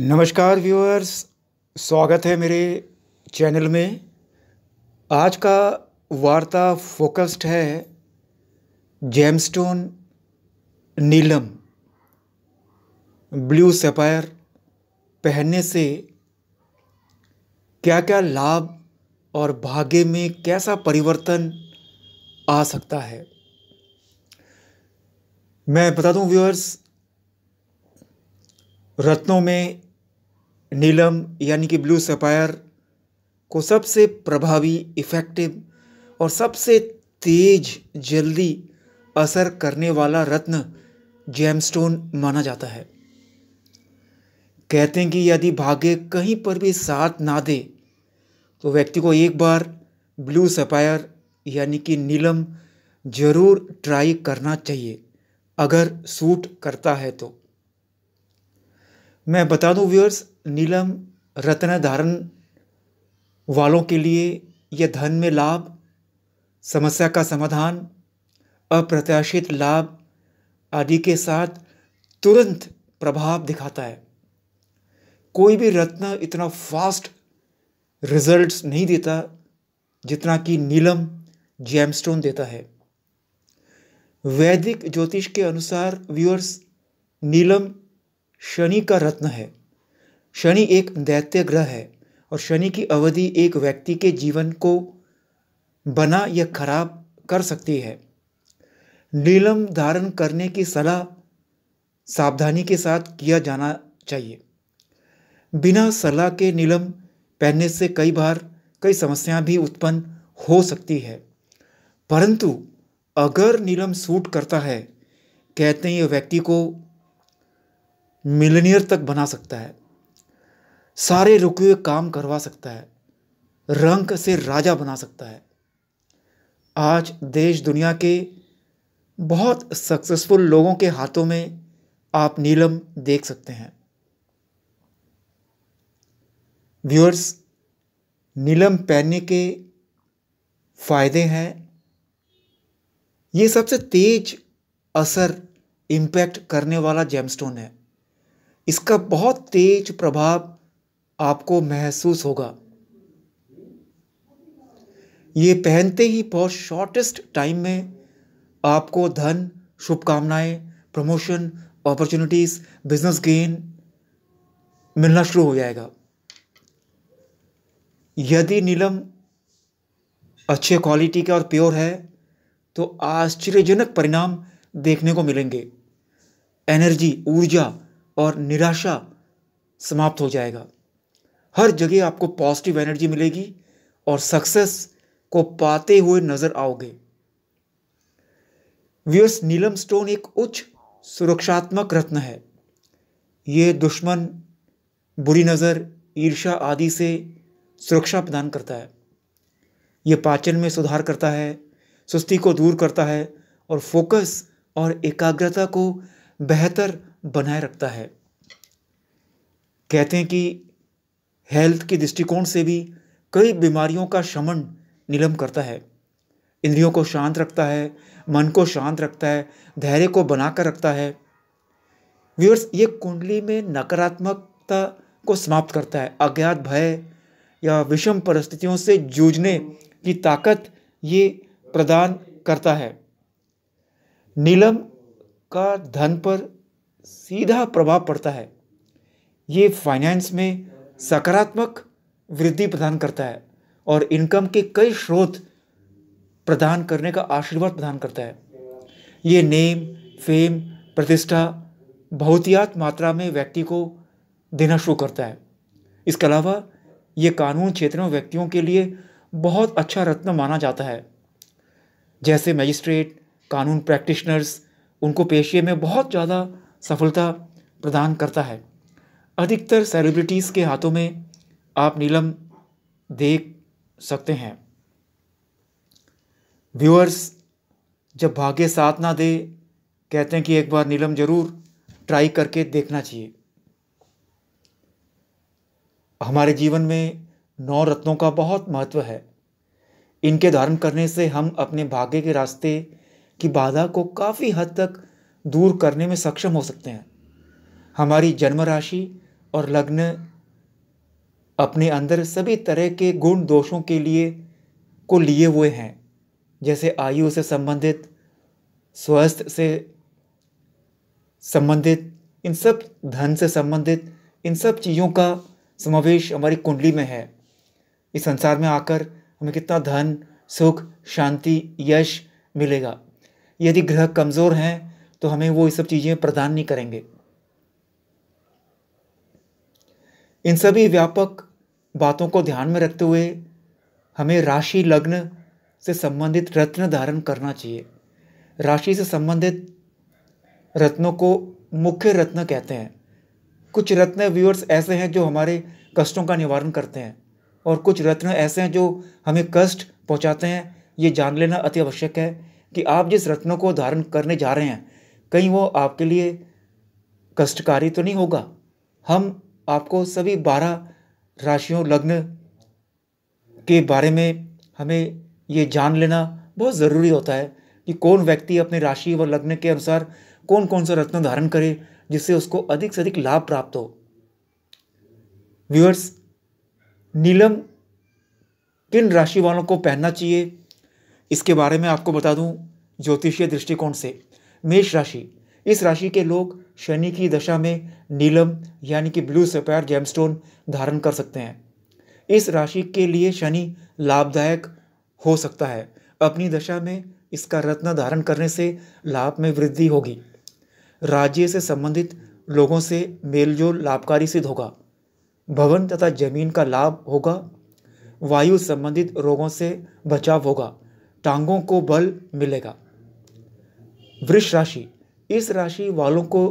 नमस्कार व्यूअर्स, स्वागत है मेरे चैनल में। आज का वार्ता फोकस्ड है जेमस्टोन, नीलम, ब्लू सैफायर पहनने से क्या क्या लाभ और भाग्य में कैसा परिवर्तन आ सकता है। मैं बता दूं व्यूअर्स, रत्नों में नीलम यानी कि ब्लू सैफायर को सबसे प्रभावी, इफ़ेक्टिव और सबसे तेज जल्दी असर करने वाला रत्न जेमस्टोन माना जाता है। कहते हैं कि यदि भाग्य कहीं पर भी साथ ना दे तो व्यक्ति को एक बार ब्लू सैफायर यानी कि नीलम ज़रूर ट्राई करना चाहिए, अगर सूट करता है तो। मैं बता दूं व्यूअर्स, नीलम रत्न धारण वालों के लिए यह धन में लाभ, समस्या का समाधान, अप्रत्याशित लाभ आदि के साथ तुरंत प्रभाव दिखाता है। कोई भी रत्न इतना फास्ट रिजल्ट्स नहीं देता जितना कि नीलम जेमस्टोन देता है। वैदिक ज्योतिष के अनुसार व्यूअर्स, नीलम शनि का रत्न है। शनि एक दैत्य ग्रह है और शनि की अवधि एक व्यक्ति के जीवन को बना या खराब कर सकती है। नीलम धारण करने की सलाह सावधानी के साथ किया जाना चाहिए। बिना सलाह के नीलम पहनने से कई बार कई समस्याएं भी उत्पन्न हो सकती है, परंतु अगर नीलम सूट करता है, कहते हैं ये व्यक्ति को मिलियनेयर तक बना सकता है, सारे रुके हुए काम करवा सकता है, रंग से राजा बना सकता है। आज देश दुनिया के बहुत सक्सेसफुल लोगों के हाथों में आप नीलम देख सकते हैं। व्यूअर्स, नीलम पहनने के फायदे हैं। ये सबसे तेज असर, इम्पैक्ट करने वाला जेमस्टोन है। इसका बहुत तेज प्रभाव आपको महसूस होगा। ये पहनते ही बहुत शॉर्टेस्ट टाइम में आपको धन, शुभकामनाएं, प्रमोशन, अपॉर्चुनिटीज, बिजनेस गेन मिलना शुरू हो जाएगा। यदि नीलम अच्छे क्वालिटी का और प्योर है तो आश्चर्यजनक परिणाम देखने को मिलेंगे। एनर्जी, ऊर्जा और निराशा समाप्त हो जाएगा। हर जगह आपको पॉजिटिव एनर्जी मिलेगी और सक्सेस को पाते हुए नजर आओगे। व्यूअर्स, नीलम स्टोन एक उच्च सुरक्षात्मक रत्न है। ये दुश्मन, बुरी नज़र, ईर्ष्या आदि से सुरक्षा प्रदान करता है। ये पाचन में सुधार करता है, सुस्ती को दूर करता है और फोकस और एकाग्रता को बेहतर बनाए रखता है। कहते हैं कि हेल्थ के दृष्टिकोण से भी कई बीमारियों का शमन नीलम करता है। इंद्रियों को शांत रखता है, मन को शांत रखता है, धैर्य को बनाकर रखता है। व्यूअर्स, ये कुंडली में नकारात्मकता को समाप्त करता है। अज्ञात, भय या विषम परिस्थितियों से जूझने की ताकत ये प्रदान करता है। नीलम का धन पर सीधा प्रभाव पड़ता है। ये फाइनेंस में सकारात्मक वृद्धि प्रदान करता है और इनकम के कई स्रोत प्रदान करने का आशीर्वाद प्रदान करता है। ये नेम, फेम, प्रतिष्ठा बहुतायत मात्रा में व्यक्ति को देना शुरू करता है। इसके अलावा ये कानून क्षेत्र में व्यक्तियों के लिए बहुत अच्छा रत्न माना जाता है। जैसे मजिस्ट्रेट, कानून प्रैक्टिशनर्स, उनको पेशे में बहुत ज़्यादा सफलता प्रदान करता है। अधिकतर सेलिब्रिटीज़ के हाथों में आप नीलम देख सकते हैं। व्यूअर्स, जब भाग्य साथ ना दे, कहते हैं कि एक बार नीलम ज़रूर ट्राई करके देखना चाहिए। हमारे जीवन में 9 रत्नों का बहुत महत्व है। इनके धारण करने से हम अपने भाग्य के रास्ते की बाधा को काफ़ी हद तक दूर करने में सक्षम हो सकते हैं। हमारी जन्म राशि और लग्न अपने अंदर सभी तरह के गुण दोषों के लिए को लिए हुए हैं, जैसे आयु से संबंधित, स्वास्थ्य से संबंधित, इन सब धन से संबंधित, इन सब चीज़ों का समावेश हमारी कुंडली में है। इस संसार में आकर हमें कितना धन, सुख, शांति, यश मिलेगा, यदि ग्रह कमज़ोर हैं तो हमें वो ये सब चीज़ें प्रदान नहीं करेंगे। इन सभी व्यापक बातों को ध्यान में रखते हुए हमें राशि लग्न से संबंधित रत्न धारण करना चाहिए। राशि से संबंधित रत्नों को मुख्य रत्न कहते हैं। कुछ रत्न व्यूअर्स ऐसे हैं जो हमारे कष्टों का निवारण करते हैं और कुछ रत्न ऐसे हैं जो हमें कष्ट पहुंचाते हैं। ये जान लेना अति आवश्यक है कि आप जिस रत्नों को धारण करने जा रहे हैं कहीं वो आपके लिए कष्टकारी तो नहीं होगा। हम आपको सभी 12 राशियों लग्न के बारे में हमें ये जान लेना बहुत ज़रूरी होता है कि कौन व्यक्ति अपने राशि व लग्न के अनुसार कौन कौन सा रत्न धारण करे जिससे उसको अधिक से अधिक लाभ प्राप्त हो। व्यूअर्स, नीलम किन राशि वालों को पहनना चाहिए इसके बारे में आपको बता दूं। ज्योतिषीय दृष्टिकोण से मेष राशि, इस राशि के लोग शनि की दशा में नीलम यानी कि ब्लू सफेद जेमस्टोन धारण कर सकते हैं। इस राशि के लिए शनि लाभदायक हो सकता है। अपनी दशा में इसका रत्न धारण करने से लाभ में वृद्धि होगी। राज्य से संबंधित लोगों से मेलजोल लाभकारी सिद्ध होगा। भवन तथा जमीन का लाभ होगा। वायु संबंधित रोगों से बचाव होगा। टांगों को बल मिलेगा। वृष राशि, इस राशि वालों को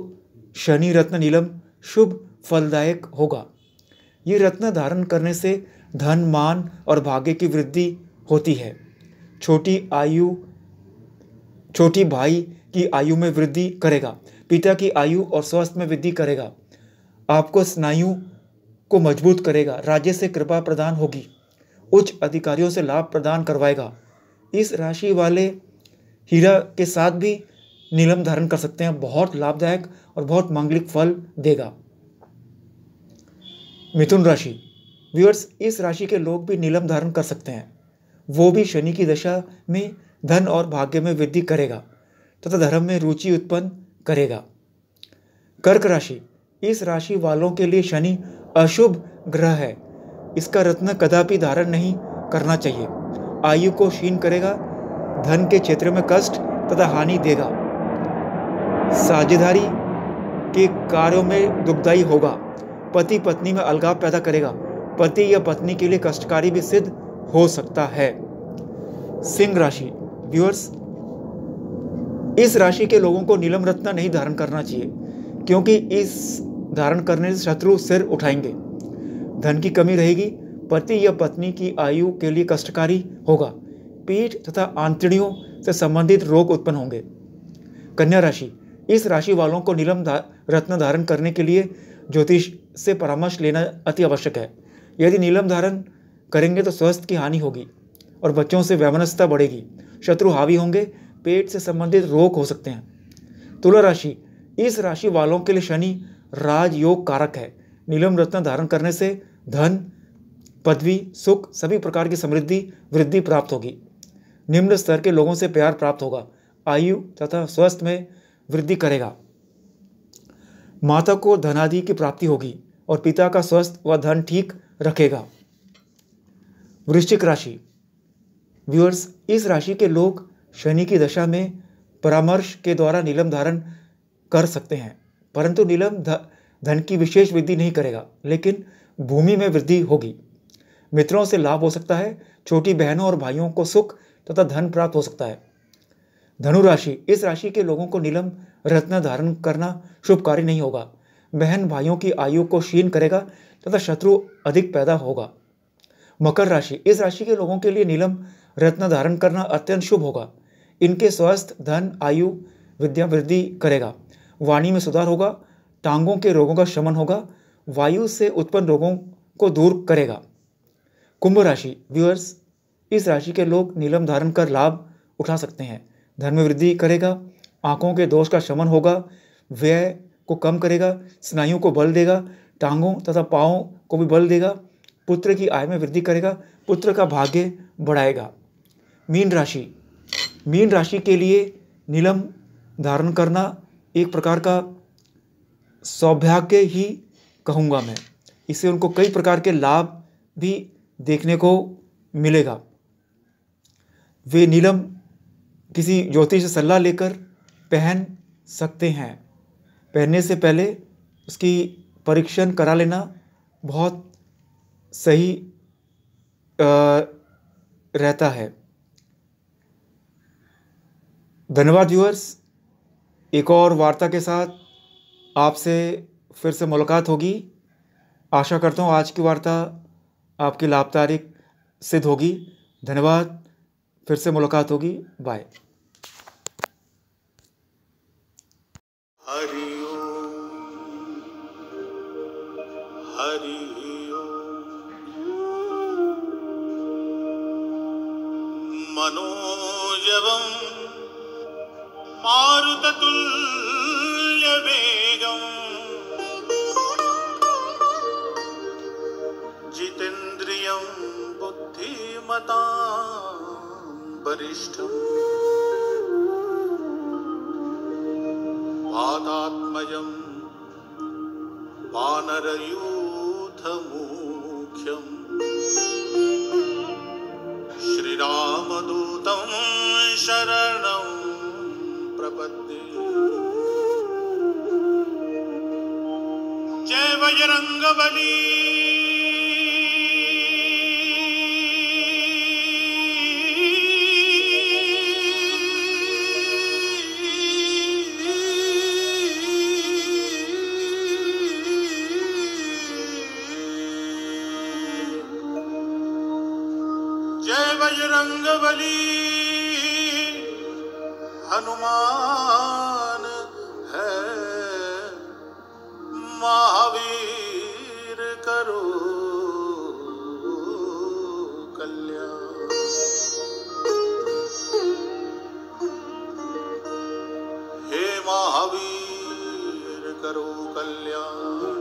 शनि रत्न नीलम शुभ फलदायक होगा। ये रत्न धारण करने से धन, मान और भाग्य की वृद्धि होती है। छोटी भाई की आयु में वृद्धि करेगा। पिता की आयु और स्वास्थ्य में वृद्धि करेगा। आपको स्नायु को मजबूत करेगा। राज्य से कृपा प्रदान होगी। उच्च अधिकारियों से लाभ प्रदान करवाएगा। इस राशि वाले हीरा के साथ भी नीलम धारण कर सकते हैं। बहुत लाभदायक और बहुत मांगलिक फल देगा। मिथुन राशि, व्यूअर्स, इस राशि के लोग भी नीलम धारण कर सकते हैं। वो भी शनि की दशा में धन और भाग्य में वृद्धि करेगा तथा धर्म में रुचि उत्पन्न करेगा। कर्क राशि, इस राशि वालों के लिए शनि अशुभ ग्रह है। इसका रत्न कदापि धारण नहीं करना चाहिए। आयु को क्षीण करेगा। धन के क्षेत्र में कष्ट तथा हानि देगा। साझेदारी के कार्यों में दुखदायी होगा। पति पत्नी में अलगाव पैदा करेगा। पति या पत्नी के लिए कष्टकारी भी सिद्ध हो सकता है। सिंह राशि, व्यूअर्स, इस राशि के लोगों को नीलम रत्न नहीं धारण करना चाहिए क्योंकि इस धारण करने से शत्रु सिर उठाएंगे। धन की कमी रहेगी। पति या पत्नी की आयु के लिए कष्टकारी होगा। पीठ तथा आंतड़ियों से संबंधित रोग उत्पन्न होंगे। कन्या राशि, इस राशि वालों को नीलम रत्न धारण करने के लिए ज्योतिष से परामर्श लेना अति आवश्यक है। यदि नीलम धारण करेंगे तो स्वास्थ्य की हानि होगी और बच्चों से वैमनस्यता बढ़ेगी। शत्रु हावी होंगे। पेट से संबंधित रोग हो सकते हैं। तुला राशि, इस राशि वालों के लिए शनि राजयोग कारक है। नीलम रत्न धारण करने से धन, पदवी, सुख, सभी प्रकार की समृद्धि वृद्धि प्राप्त होगी। निम्न स्तर के लोगों से प्यार प्राप्त होगा। आयु तथा स्वास्थ्य में वृद्धि करेगा। माता को धनादि की प्राप्ति होगी और पिता का स्वास्थ्य व धन ठीक रखेगा। वृश्चिक राशि, व्यूअर्स, इस राशि के लोग शनि की दशा में परामर्श के द्वारा नीलम धारण कर सकते हैं, परंतु नीलम धन की विशेष वृद्धि नहीं करेगा, लेकिन भूमि में वृद्धि होगी। मित्रों से लाभ हो सकता है। छोटी बहनों और भाइयों को सुख तथा धन प्राप्त हो सकता है। धनु राशि, इस राशि के लोगों को नीलम रत्न धारण करना शुभ कार्य नहीं होगा। बहन भाइयों की आयु को क्षीण करेगा तथा शत्रु अधिक पैदा होगा। मकर राशि, इस राशि के लोगों के लिए नीलम रत्न धारण करना अत्यंत शुभ होगा। इनके स्वास्थ्य, धन, आयु, विद्या वृद्धि करेगा। वाणी में सुधार होगा। टांगों के रोगों का शमन होगा। वायु से उत्पन्न रोगों को दूर करेगा। कुंभ राशि, व्यूअर्स, इस राशि के लोग नीलम धारण कर लाभ उठा सकते हैं। धन में वृद्धि करेगा। आँखों के दोष का शमन होगा। व्यय को कम करेगा। स्नायुओं को बल देगा। टांगों तथा पाँवों को भी बल देगा। पुत्र की आय में वृद्धि करेगा, पुत्र का भाग्य बढ़ाएगा। मीन राशि, मीन राशि के लिए नीलम धारण करना एक प्रकार का सौभाग्य ही कहूँगा मैं। इससे उनको कई प्रकार के लाभ भी देखने को मिलेगा। वे नीलम किसी ज्योतिष से सलाह लेकर पहन सकते हैं। पहनने से पहले उसकी परीक्षण करा लेना बहुत सही रहता है। धन्यवाद व्यूअर्स, एक और वार्ता के साथ आपसे फिर से मुलाकात होगी। आशा करता हूँ आज की वार्ता आपकी लाभदायक सिद्ध होगी। धन्यवाद, फिर से मुलाकात होगी। बाय। हरि ओम, हरि ओम। मनोजवं मारुततुल्य वेगं जितेन्द्रियं बुद्धिमतां वरिष्ठं पादात्मजं वानरयूथमुख्यं श्रीरामदूतं शरणं प्रपद्ये। जय बजरंगबली। बजरंगबली हनुमान है महावीर, करो कल्याण। हे महावीर करो कल्याण।